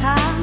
ta